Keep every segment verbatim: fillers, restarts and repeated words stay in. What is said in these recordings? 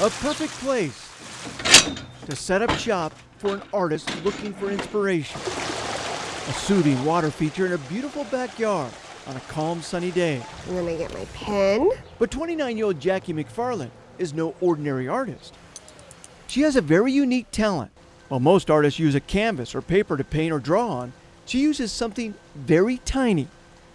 A perfect place to set up shop for an artist looking for inspiration. A soothing water feature in a beautiful backyard on a calm, sunny day. And then I get my pen. But twenty-nine-year-old Jaki McFarlane is no ordinary artist. She has a very unique talent. While most artists use a canvas or paper to paint or draw on, she uses something very tiny.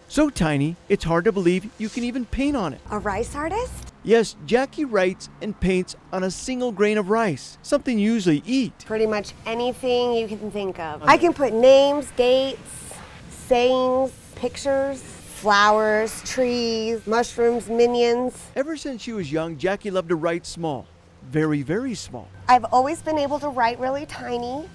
So tiny, it's hard to believe you can even paint on it. A rice artist? Yes, Jaki writes and paints on a single grain of rice, something you usually eat. Pretty much anything you can think of. I can put names, dates, sayings, pictures, flowers, trees, mushrooms, minions. Ever since she was young, Jaki loved to write small, very, very small. I've always been able to write really tiny.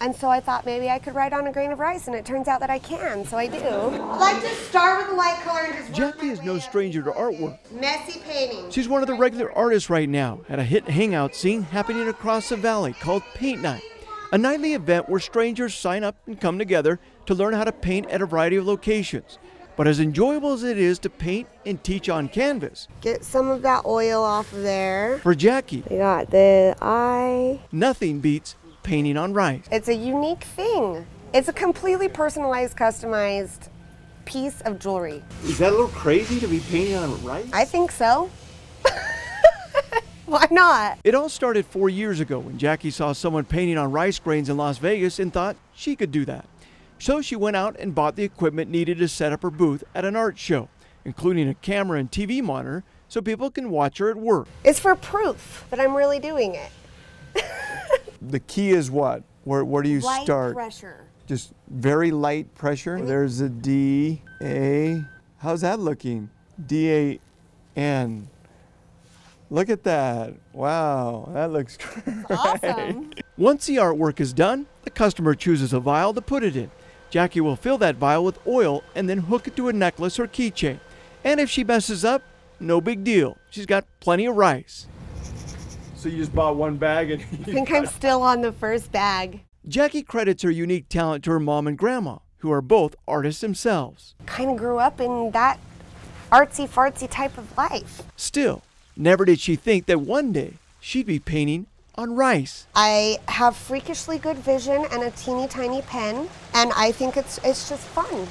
And so I thought maybe I could write on a grain of rice, and it turns out that I can, so I do. I like to start with a light color and just work Jaki is no stranger to artwork. Messy painting. She's one of the regular artists right now at a hit hangout scene happening across the valley called Paint Night, a nightly event where strangers sign up and come together to learn how to paint at a variety of locations. But as enjoyable as it is to paint and teach on canvas. Get some of that oil off of there. For Jaki. We got the eye. Nothing beats painting on rice. It's a unique thing. It's a completely personalized, customized piece of jewelry. Is that a little crazy to be painting on rice? I think so. Why not? It all started four years ago when Jaki saw someone painting on rice grains in Las Vegas and thought she could do that. So she went out and bought the equipment needed to set up her booth at an art show, including a camera and T V monitor so people can watch her at work. It's for proof that I'm really doing it. The key is what? Where, where do you light start? Light pressure. Just very light pressure. I mean, there's a D, A. How's that looking? D, A, N. Look at that. Wow, that looks great. Awesome. Once the artwork is done, the customer chooses a vial to put it in. Jaki will fill that vial with oil and then hook it to a necklace or keychain. And if she messes up, no big deal. She's got plenty of rice. So you just bought one bag and I think I'm still on the first bag. Jaki credits her unique talent to her mom and grandma, who are both artists themselves. Kind of grew up in that artsy-fartsy type of life. Still, never did she think that one day she'd be painting on rice. I have freakishly good vision and a teeny tiny pen, and I think it's, it's just fun.